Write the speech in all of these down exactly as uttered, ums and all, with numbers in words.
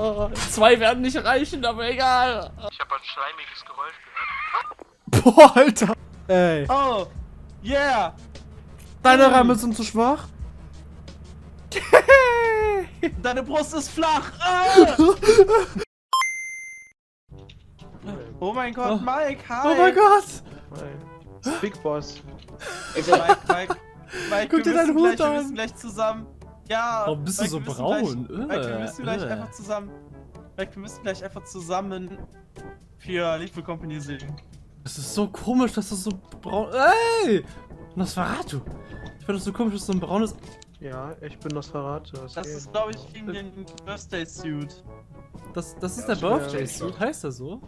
Oh, zwei werden nicht reichen, aber egal. Ich habe ein schleimiges Geräusch gehört. Boah, Alter. Ey. Oh, yeah. Deine Arme sind zu schwach. Deine Brust ist flach. Ah. Oh mein Gott, oh. Mike, hi. Oh mein Gott. Big Boss. Ey, Mike, Mike. Mike, guck dir deinen Hut gleich, an. Wir müssen gleich zusammen. Ja. Warum bist Mike, du so braun? Gleich, Mike, wir müssen gleich einfach zusammen. Mike, wir müssen gleich einfach zusammen für Lethal Company singen. Das ist so komisch, dass du so braun. Ey! Nosferatu. Ich finde das so komisch, dass du so ein braunes. Ja, ich bin Nosferatu. Das, das ist, glaube ich, gegen den Birthday Suit. Das, das ist ja, der Birthday Suit, heißt er so?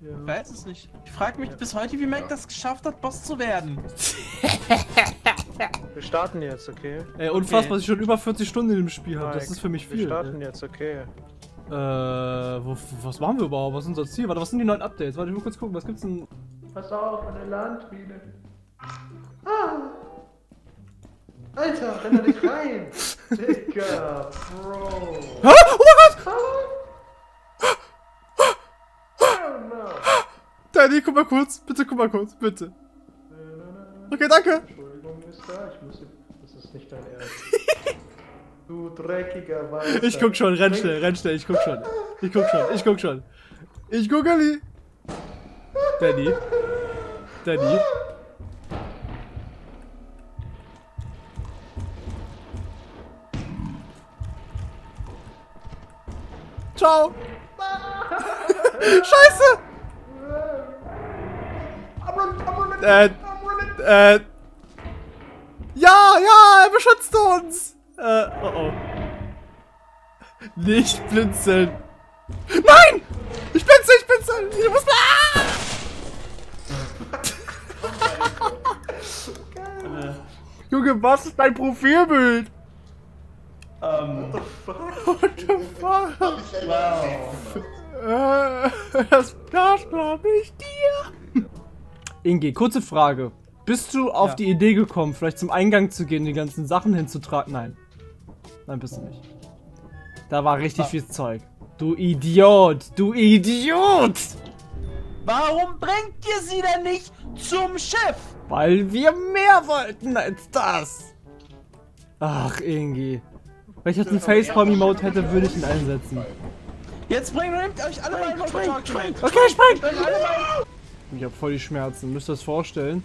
Ja. Ich weiß es nicht. Ich frage mich ja. bis heute, wie Mike ja. das geschafft hat, Boss zu werden. Wir starten jetzt, okay? Ey, unfassbar, okay. dass ich schon über vierzig Stunden in dem Spiel habe. Das ist für mich viel. Wir starten ey. jetzt, okay? Äh, wo, was machen wir überhaupt? Was ist unser Ziel? Warte, was sind die neuen Updates? Warte, ich will kurz gucken, was gibt's denn? Pass auf, an der Landmine. Ah! Alter, renn da nicht rein! Digga, Bro! Hä? Oh mein Gott! Danny, guck mal kurz, bitte guck mal kurz, bitte. Okay, danke! Entschuldigung, Mister, ich muss. Das ist nicht dein Ernst. Du dreckiger Weißer. Ich guck schon, renn schnell, renn schnell, ich guck schon. Ich guck schon, ich guck schon. Ich guck Ali! Danny. Danny. Ciao! Scheiße! Äh, äh, ja, ja, er beschützt uns! Äh, oh oh. Nicht blinzeln! Nein! Ich blinzel, ich blinzel! Ich muss... Ah! Okay. Junge, was ist dein Profilbild? Um. What the fuck? What the fuck? Wow. Äh, das das glaube ich dir! Inge, kurze Frage. Bist du auf ja. die Idee gekommen, vielleicht zum Eingang zu gehen, die ganzen Sachen hinzutragen? Nein. Nein, bist du nicht. Da war richtig war. viel Zeug. Du Idiot! Du Idiot! Warum bringt ihr sie denn nicht zum Schiff? Weil wir mehr wollten als das! Ach, Inge. Wenn ich jetzt einen Facepalm-Emote hätte, würde ich ihn einsetzen. Jetzt bringt euch alle mal in Motor. Okay, springt! Ich hab voll die Schmerzen, müsst ihr das vorstellen?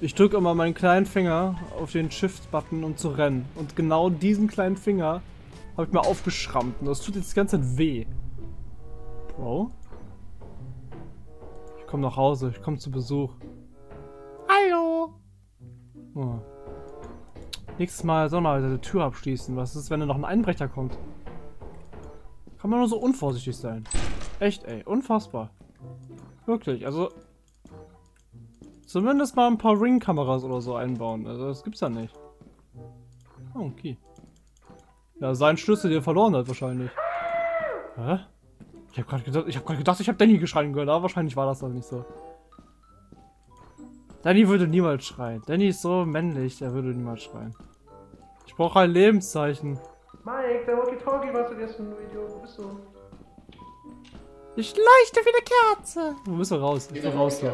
Ich drücke immer meinen kleinen Finger auf den Shift-Button, um zu rennen. Und genau diesen kleinen Finger habe ich mir aufgeschrammt. Und das tut jetzt die ganze Zeit weh. Bro? Ich komme nach Hause, ich komme zu Besuch. Hallo! Oh. Nächstes Mal soll man die Tür abschließen. Was ist, wenn da noch ein Einbrecher kommt? Kann man nur so unvorsichtig sein. Echt, ey. Unfassbar. Wirklich, also... Zumindest mal ein paar Ring-Kameras oder so einbauen. Also, das gibt's ja nicht. Oh, okay. Ja, sein Schlüssel, den er verloren hat, wahrscheinlich. Hä? Ich hab gerade gedacht, ich hab gerade gedacht, ich hab Danny geschreien gehört, aber wahrscheinlich war das dann nicht so. Danny würde niemals schreien. Danny ist so männlich, der würde niemals schreien. Ich brauche ein Lebenszeichen. Mike, der Walkie-Talkie war zuerst ein Idiot. Wo bist du? Ich leuchte wie eine Kerze. Du bist doch raus. Ich bin raus da.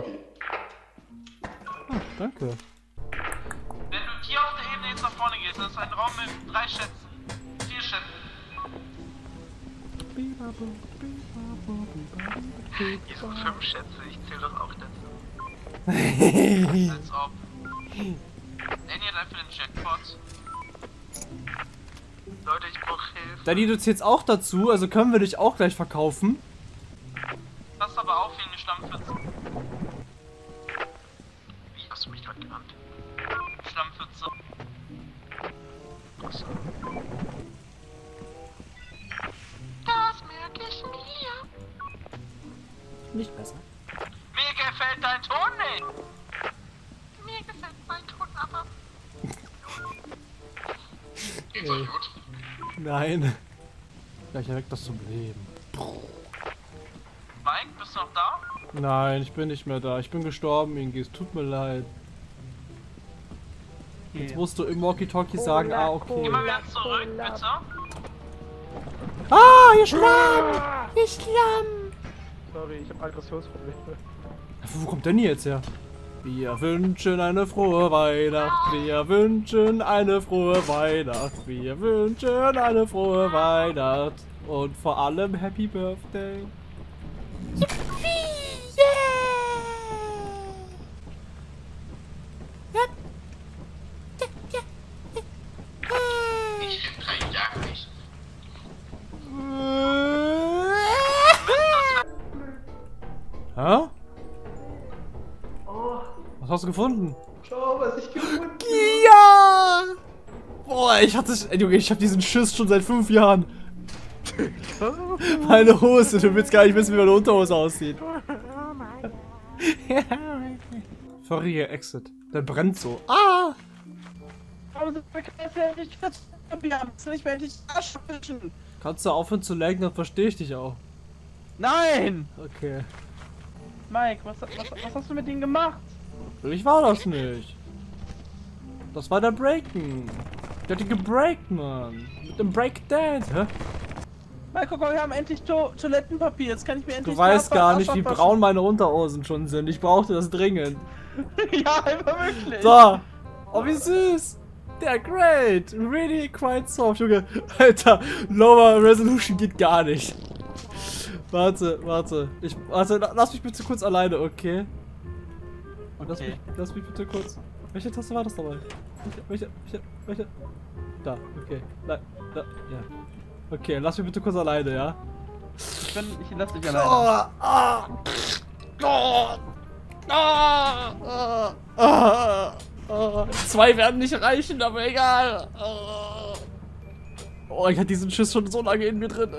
Ah, danke. Wenn du hier auf der Ebene jetzt nach vorne gehst, das ist ein Raum mit drei Schätzen. Vier Schätzen. Hier sind fünf Schätze, ich zähle das auch dazu. Als ob. Danny hat einfach den Jackpot. Leute, ich brauche Hilfe. Danny, du zählst auch dazu, also können wir dich auch gleich verkaufen. Pass aber auf wegen der Schlammfürze. Wie hast du mich gerade genannt? Schlammfürze. Achso. Das merke ich mir. Nicht besser. Mir gefällt dein Ton nicht! Mir gefällt mein Ton aber. Geht's euch gut? Nein. Gleich weg das zum Leben. Mike, bist du noch da? Nein, ich bin nicht mehr da. Ich bin gestorben, Ingi. Es tut mir leid. Yeah. Jetzt musst du im Walkie-Talkie sagen, ah, okay. Geh mal wieder zurück, bitte. Ah! Islam! Islam! Sorry, ich habe Aggressionsprobleme. Wo kommt denn jetzt her? Wir wünschen eine frohe Weihnacht, wir wünschen eine frohe Weihnacht, wir wünschen eine frohe Weihnacht und vor allem Happy Birthday. Yippie, yeah! Ich bin kein Jagdlich. Hä? Was hast du gefunden? Schau, was ich gefunden habe. Ja! Boah, ich hatte. Junge, ich hab diesen Schiss schon seit fünf Jahren. Meine Hose, du willst gar nicht wissen, wie meine Unterhose aussieht. Sorry, Exit. Der brennt so. Ah! Kannst du aufhören zu lenken, dann verstehe ich dich auch. Nein! Okay. Mike, was, was, was hast du mit denen gemacht? Ich war das nicht. Das war der Breaken. Der hat gebreakt, Mann. Mit dem Breakdance. Hä? Mal guck mal, wir haben endlich to Toilettenpapier. Jetzt kann ich mir endlich. Du weißt gar nicht, wie braun meine Unterhosen schon sind. Ich brauchte das dringend. Ja, einfach wirklich. So. Oh, wie süß. Der great. Really quite soft, Junge. Alter, Lower Resolution geht gar nicht. Warte, warte. Ich, warte, lass mich bitte kurz alleine, okay? Okay. Lass mich, lass mich bitte kurz. Welche Taste war das dabei? Welche, welche, welche? Da, okay. Nein, da, ja. Okay, lass mich bitte kurz alleine, ja? Ich, bin, ich lass dich alleine. Oh, ah, oh, ah, ah, ah. Zwei werden nicht reichen, aber egal. Oh, ich hatte diesen Schiss schon so lange in mir drin.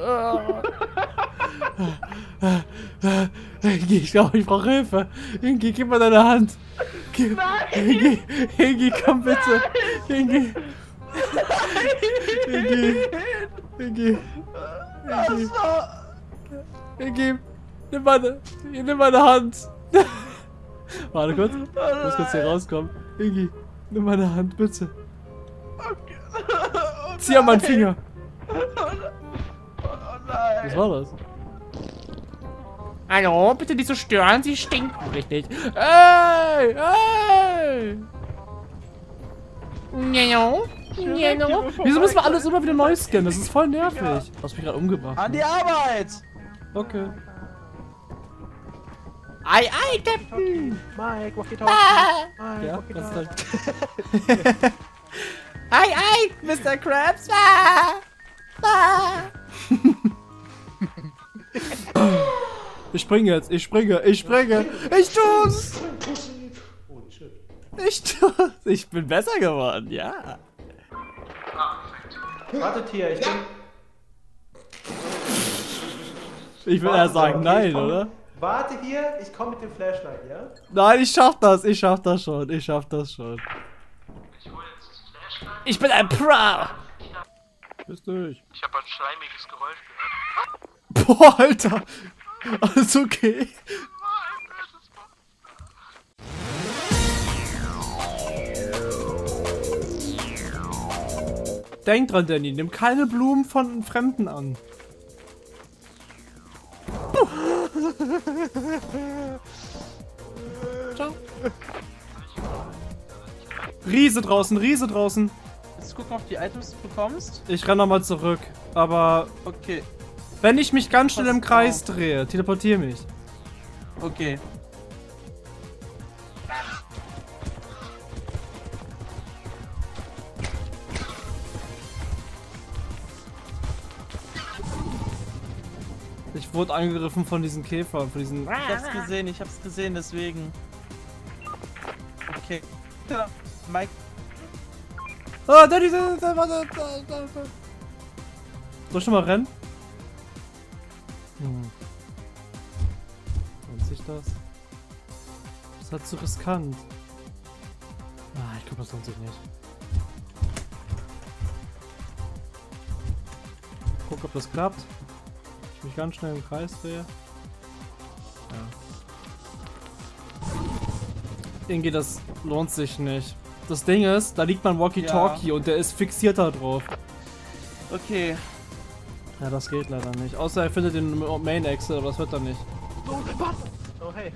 Hingi, ich glaube, ich brauche Hilfe. Hingi, gib mal deine Hand. Gib, nein! Hingi, Hingi, komm bitte. Hingi. Hingi. Hingi. Hingi. Hingi. Nimm meine, nimm meine Hand. Warte kurz. Ich muss kurz hier rauskommen. Hingi, nimm meine Hand, bitte. Okay. Oh, zieh an meinen Finger. Oh, oh nein. Was war das? Hallo, bitte nicht so stören, sie stinken richtig. Ey, ey! Njau, njau. Wieso müssen wir alles immer wieder neu scannen? Das ist voll nervig. Du hast mich gerade umgebracht. An die Arbeit! Okay. Ei, ei, Captain! Mike, walkie-talkie. Mike, walkie-talkie. Ei, ei, Mister Krabs! Ah, ah. Ich springe jetzt, ich springe, ich springe, ich tu's! Ich tu's! Ich bin besser geworden, ja! Wartet hier, ich bin... Ich will eher sagen nein, oder? Warte hier, ich komme mit dem Flashlight, ja? Nein, ich schaff das, ich schaff das schon, ich schaff das schon. Ich bin ein Pro! Bist du nicht? Ich hab ein schleimiges Geräusch gehört. Boah, Alter! Alles okay? Denk dran, Danny, nimm keine Blumen von Fremden an. Ciao. Riese draußen, Riese draußen. Jetzt gucken, ob die Items du bekommst. Ich renn nochmal zurück, aber... Okay. Wenn ich mich ganz schnell im Kreis drehe, teleportiere mich. Okay. Ich wurde angegriffen von diesen Käfern, von diesen... Ich hab's gesehen, ich hab's gesehen, deswegen. Okay. Mike. Ah, da, da, da, da, da. Soll ich schon mal rennen? Hm. Lohnt sich das? Das ist halt zu riskant. Ah, ich glaube, das lohnt sich nicht. Guck, ob das klappt. Ich mich ganz schnell im Kreis drehe. Ja. Irgendwie, das lohnt sich nicht. Das Ding ist, da liegt mein Walkie-Talkie, ja, und der ist fixiert da drauf. Okay. Ja, das geht leider nicht. Außer er findet den Main Exit, aber das wird dann nicht. Oh, hey.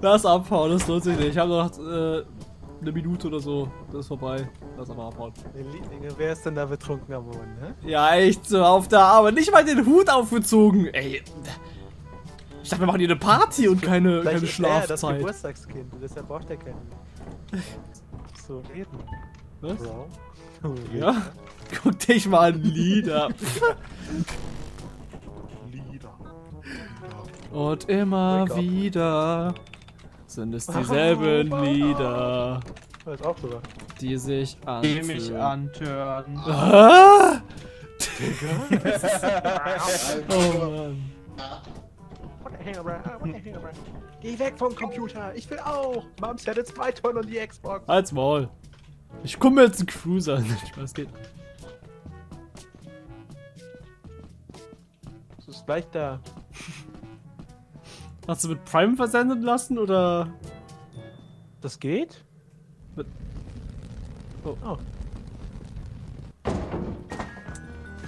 Das abhauen, das lohnt sich nicht. Ich habe noch äh, eine Minute oder so. Das ist vorbei. Lass aber abhauen. Lieblinge, wer ist denn da betrunken am Boden, ne? Ja, echt so auf der Arbeit. Nicht mal den Hut aufgezogen. Ey. Ich dachte, wir machen hier eine Party und keine, vielleicht keine ist Schlafzeit. Er, das Geburtstagskind. Deshalb braucht er keinen. So reden. Was? Bro. Ja? Guck dich mal an, Lieder. Lieder. Und immer Wake wieder up. Sind es dieselben oh, Lieder, oh, auch drüber. Die sich antören. Die mich antören. Ah! Oh Mann. Geh weg vom Computer, ich will auch. Moms hat jetzt zwei Tonnen und die Xbox. Halt's Maul. Ich guck mir jetzt einen Cruiser an. Was geht? Das ist gleich da. Hast du mit Prime versendet lassen oder? Das geht? Mit oh. Oh.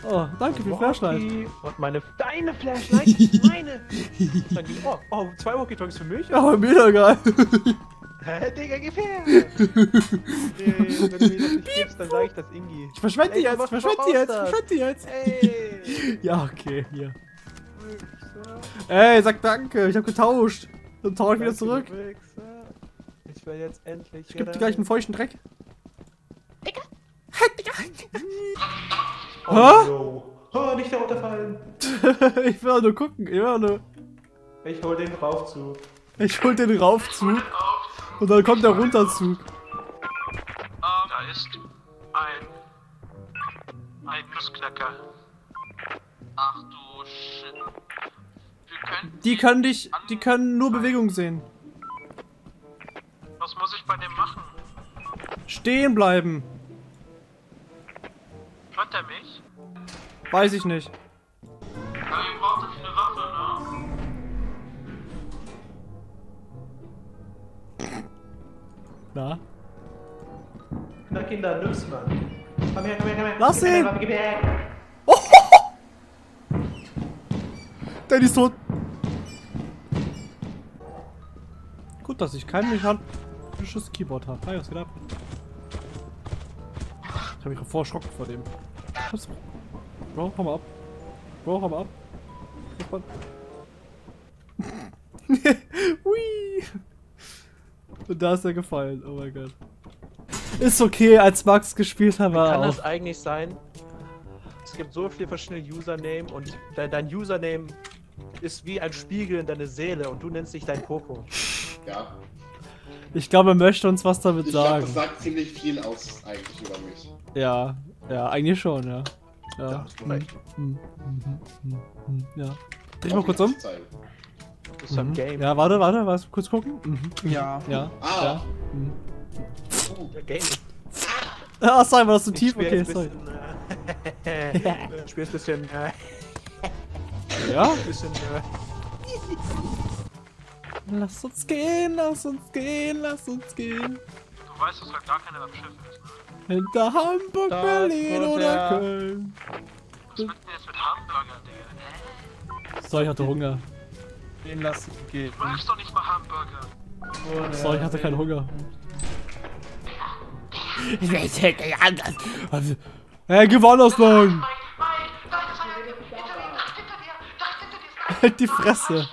Oh, danke für die Flashlight. Und meine. Deine Flashlight? Meine! Oh, oh, zwei Walkie-Talkies für mich? Oh, mega geil! Hä, Digga, geh fair! Nee, wenn du mir das nicht gibst, dann sag ich das Ingi. Ich verschwende die jetzt, ich verschwende die jetzt, ich verschwende die jetzt! Ey! Ja, okay, hier. Ey, sag danke, ich hab getauscht. Dann tausch ich wieder zurück. Ich will jetzt endlich. Ich geb dir gleich einen feuchten Dreck. Digga! Digga! Oh, huh? No. Oh, nicht da runterfallen! Ich will auch nur gucken, ich will auch nur. Ich hol den Raufzug. Ich hol den Raufzug. Und dann kommt der Runterzug. Da ist ein. ein Nussknacker. Ach du Shit. Wir können. Die können dich. Die können nur Bewegung sehen. Was muss ich bei dem machen? Stehen bleiben! Hört er mich? Weiß ich nicht. Ja, ihr braucht jetzt eine Waffe, ne? Na? Na Kinder, nimm's mal. Komm her, komm her, komm her. Lass ihn! Gib mir eine Waffe, gib mir eine. Oh! Daddy ist tot. Gut, dass ich kein mechanisches Keyboard habe. Hi, was geht ab? Ich hab mich davor erschrocken vor dem. Bro, hau mal ab. Bro, hau mal ab. Hui! Und da ist er gefallen, oh mein Gott. Ist okay, als Max gespielt haben wir auch. Kann das eigentlich sein? Es gibt so viele verschiedene Username und dein, dein Username ist wie ein Spiegel in deine Seele und du nennst dich dein Coco. Ja. Ich glaube, er möchte uns was damit ich sagen. Ich glaube, das sagt ziemlich viel aus eigentlich über mich. Ja, ja, eigentlich schon, ja. Ja, ja, hast du recht. Hm, hm, hm, hm, hm, ja. Dreh mal kurz um. Das ist ein Game. Ja, warte, warte, was? Kurz gucken. Mhm. Ja. Ja. Ah. Ja. Mhm. Oh, der Game. Ah, sorry, war das zu so tief? Okay, sorry. Du spielst ein bisschen. Ja? Ein bisschen. Lass uns gehen, lass uns gehen, lass uns gehen. Du weißt, dass halt gar keiner am Schiff ist, ne? Hinter Hamburg, das Berlin oder Köln. Was wird denn jetzt mit Hamburger, Digga? So, ich hatte Hunger. Den lass ich gehen. Du magst doch nicht mal Hamburger. So, ich hatte keinen Hunger. Ich weiß halt nicht anders. Hey, Gewannerslung! Halt die Fresse!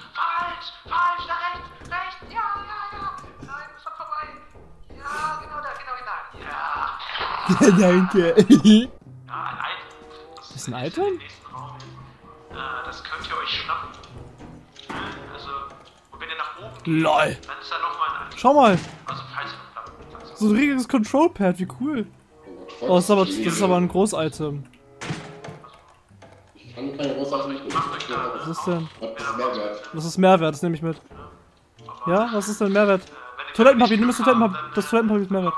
Ja, danke. Ja, das ist ein Alter? Das könnt ihr euch schnappen. Also, wenn ihr nach oben geht, LOL. Dann ist da nochmal ein Alter. Schau mal. Also, falls ihr noch so ein riesiges Control-Pad, wie cool. Oh, das ist aber, das ist aber ein Groß-Item. Ich kann keine Groß-Item nicht machen. Was ist denn? Das ist Mehrwert, das nehme ich mit. Ja, was ist denn Mehrwert? Toilettenpapier, nimm das Toilettenpapier. Das Toilettenpapier ist Mehrwert.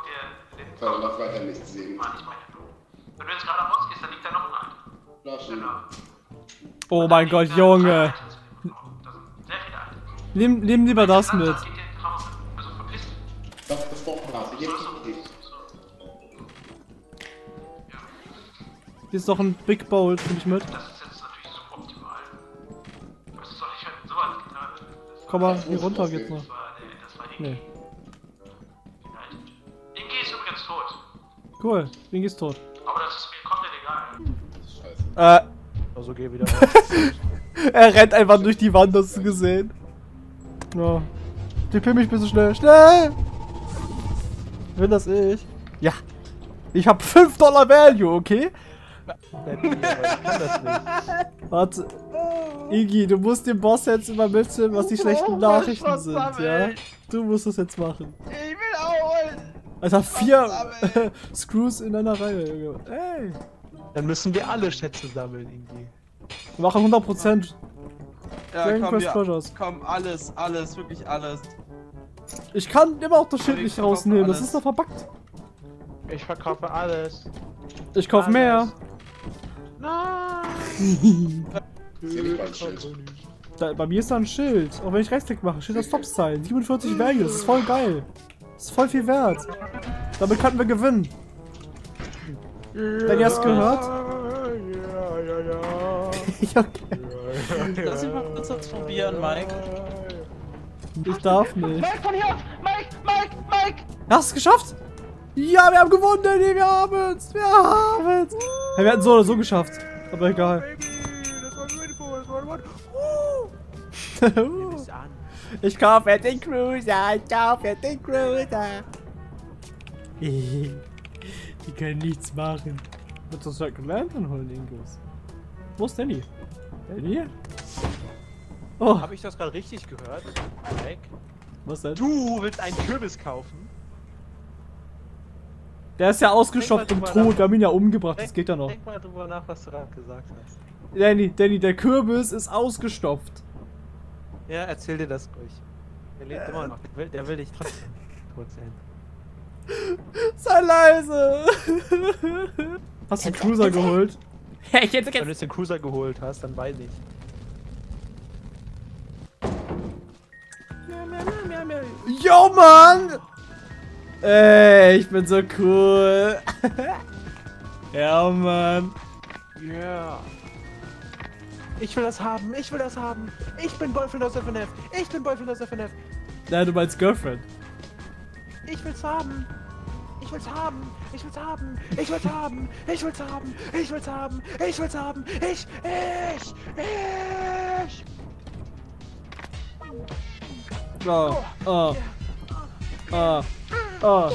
Kann noch weiter nichts sehen. Wenn du jetzt gerade rausgehst, dann liegt da noch ein Alter. Genau. Oh mein Gott, Junge! Nimm, nimm lieber das mit. Das ist doch jetzt. Hier ist noch ein Big Bowl, finde ich mit. Das ist jetzt natürlich suboptimal. Was soll ich halt sowas getan haben? Komm mal, hier runter geht's noch. Nee. Ingi ist übrigens tot. Cool, Ingi ist tot. Aber das ist mir komplett egal. Scheiße. Äh. Also geh wieder raus. Er rennt einfach durch die Wand, hast du gesehen. Ja. Ich pill mich ein bisschen schnell. Schnell! Will das ich? Ja. Ich hab fünf Dollar Value, okay? Warte. Iggy, du musst dem Boss jetzt übermitteln, was die schlechten Nachrichten sind, ja? Du musst das jetzt machen. Ich will auch holen! Alter, vier Screws in einer Reihe, Junge. Ey! Dann müssen wir alle Schätze sammeln, Iggy. Wir machen hundert Prozent. Ja, komm, ja. Komm, alles, alles, wirklich alles. Ich kann immer auch das Schild nicht rausnehmen, alles. Das ist doch verbuggt. Ich verkaufe alles. Ich kauf alles. Mehr. Nein! Da, bei mir ist da ein Schild. Auch wenn ich Rechtsklick mache, steht das Stop-Sign. siebenundvierzig Value, das ist voll geil. Das ist voll viel wert. Damit könnten wir gewinnen. Yeah, wenn ihr es gehört? Ja, ja, ja. Okay. Lass mich mal kurz das probieren, Mike. Ich darf nicht. Mike, von hier aus! Mike, Mike, Mike! Hast du es geschafft? Ja, wir haben gewonnen! Wir haben es! Wir haben es! Hey, wir hatten es so oder so geschafft. Aber egal. Ich kaufe jetzt den Cruiser! Ich kaufe jetzt den Cruiser! Die können nichts machen. Willst du Second Lantern holen, Ingos? Wo ist Danny? Danny? Oh. Habe ich das gerade richtig gehört? Mike? Was denn? Du willst einen Kürbis kaufen? Der ist ja ausgeschoppt und tot, wir haben ihn ja umgebracht, denk, das geht ja noch. Denk mal drüber nach, was du gerade gesagt hast. Danny, Danny, der Kürbis ist ausgestopft. Ja, erzähl dir das ruhig. Der lebt äh. immer noch, der will, der will dich trotzdem tot sehen. Sei leise! Hast du den Cruiser geholt? Hey, ich hätte gern. Wenn du den Cruiser geholt hast, dann weiß ich. Yo, Mann! Ey, ich bin so cool. Ja, Mann. Ja. Yeah. Ich will das haben, ich will das haben. Ich bin Boyfriend aus F N F. Ich bin Boyfriend aus F N F. Nein, du meinst Girlfriend. Ich will's haben. Ich will's haben. Ich will's haben. Ich will's haben. Ich will's haben. Ich will's haben. Ich will's haben. Ich. Ich. Ich. Oh. Oh. Oh. Oh.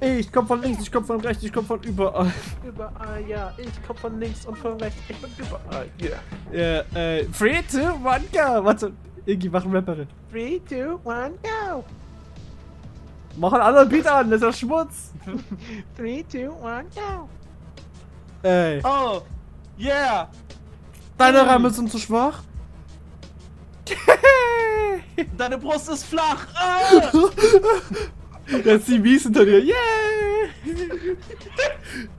Ich komm von links, ich komm von rechts, ich komm von überall. Überall, ja. Ich komm von links und von rechts, ich bin überall, yeah. Ja, yeah, äh, three, two, one, go! Warte, Iggy, mach ein Rapperin. three, two, one, go! Mach einen anderen Beat an, das ist ja Schmutz! three, two, one, go! Ey. Oh, yeah! Deine mm. Reime sind zu schwach? Deine Brust ist flach! Ah! Jetzt die Mies hinter dir. Yeah!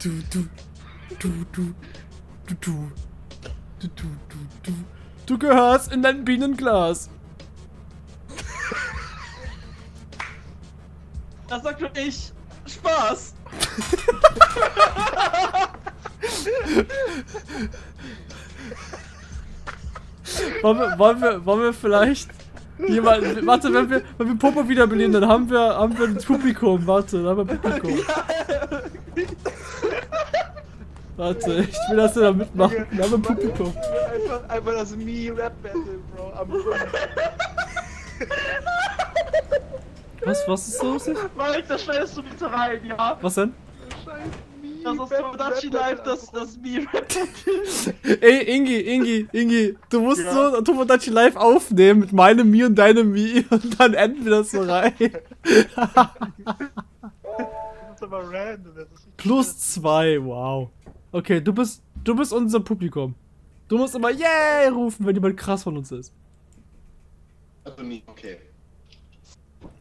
Du, du, du, du, du, du, du, du, du, du gehörst in dein Bienenglas. Das sagt doch ich. Spaß. wollen, wir, wollen, wir, wollen wir vielleicht... Jemand, warte, wenn wir, wenn wir Popo wiederbeleben, dann haben wir, haben wir ein Publikum, warte, dann haben wir ein Publikum. Warte, ich will, dass wir da mitmachen, wir haben ein Publikum. Einfach, einfach das Mii-Rap-Battle, Bro, am Was, was ist so? Mike, das schneidest du bitte rein, ja? Was denn? Das ist Tomodachi Live, das, das Mii-Rap-Battle. Ey, Ingi, Ingi, Ingi, du musst ja. so Tomodachi Live aufnehmen mit meinem Mii und deinem Mii und dann enden wir das so rein. Das ist aber random. Das ist Plus zwei, wow. Okay, du bist, du bist unser Publikum. Du musst immer yay yeah rufen, wenn jemand krass von uns ist. Also nie, okay.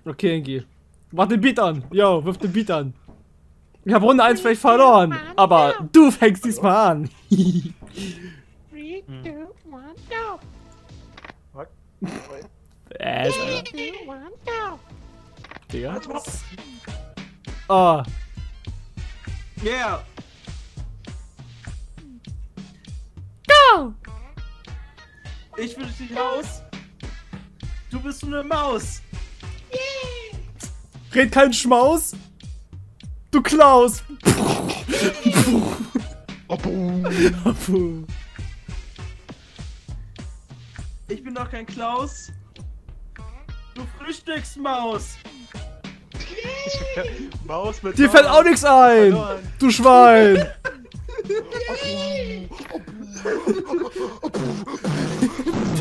Okay, Ingi. Mach den Beat an. Yo, wirf den Beat an. Ich hab Runde eins vielleicht verloren, aber du fängst diesmal an. three, two, one, go! What? three, two, one, go! Digga? Oh. Yeah! Ich will dich raus. Du bist nur eine Maus. Yeah. Red keinen Schmaus. Du Klaus. Ich bin doch kein Klaus. Du Frühstücksmaus. Maus mit dir fällt auch nichts ein. Du Schwein.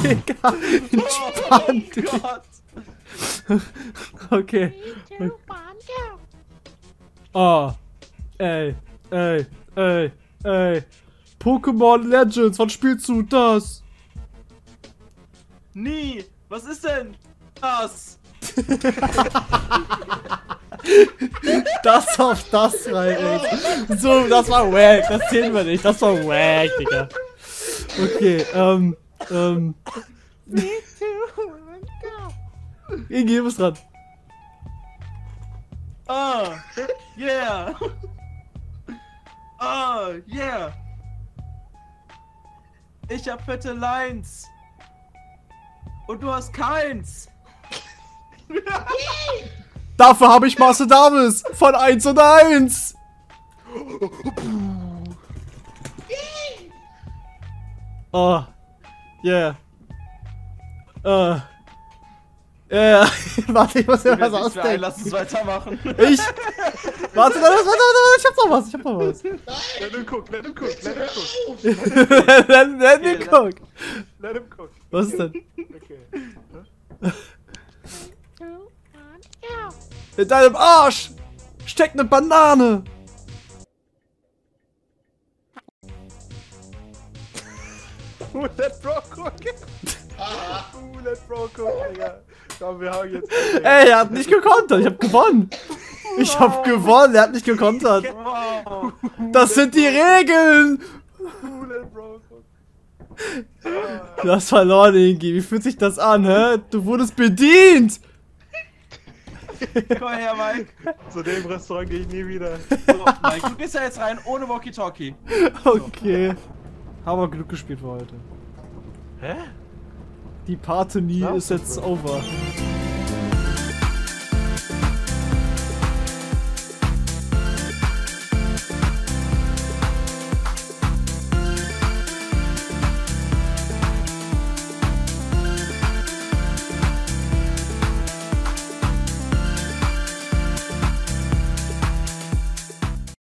Digga, entspannt dich. Oh Gott. Okay. Oh. Ey, ey, ey, ey. Pokémon Legends, wann spielst du das? Nie. Was ist denn das? Das auf das rein, ey. So, das war wack, das zählen wir nicht, das war wack, Digga. Okay, ähm, ähm. Ingi, du bist dran. Oh, yeah. Oh, yeah. Ich hab fette Lines. Und du hast keins. Dafür habe ich Master Davis von eins und eins. Oh, yeah. Uh. Yeah. Warte, ich muss mir was ausdenken. Lass uns weitermachen. Ich. Warte, warte, warte, warte, ich hab noch was, ich hab noch was. Let him cook, let him cook, let him cook. let, let, let okay, him cook. Let him cook. Was ist denn? Okay. In deinem Arsch steckt eine Banane. Who let bro cook? Who let bro cook, Digga. Komm, wir haben jetzt... Ey, er hat nicht gekontert, ich hab gewonnen. Ich hab gewonnen, er hat nicht gekontert. Das sind die Regeln. Who let bro cook? Du hast verloren, Ingi. Wie fühlt sich das an, hä? Du wurdest bedient. Komm her, Mike. Zu dem Restaurant gehe ich nie wieder. So, Mike, du gehst ja jetzt rein ohne Walkie-Talkie. So. Okay. Haben wir Glück gespielt für heute. Hä? Die Party nie ist jetzt over.